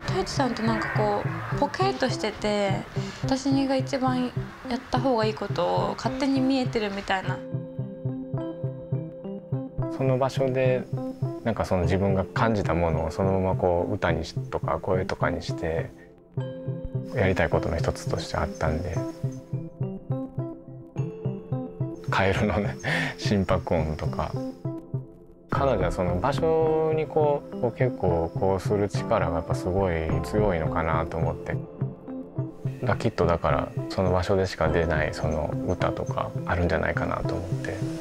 太一さんってなんかこうポケッとしてて、私が一番やった方がいいことを勝手に見えてるみたいな。その場所でなんかその自分が感じたものをそのままこう歌にとか声とかにしてやりたいことの一つとしてあったんで、カエルのね心拍音とか。彼女はその場所にこう結構こうする力がやっぱすごい強いのかなと思って、きっとだからその場所でしか出ないその歌とかあるんじゃないかなと思って。